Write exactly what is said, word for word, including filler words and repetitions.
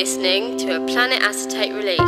listening to a Planet Acetate release.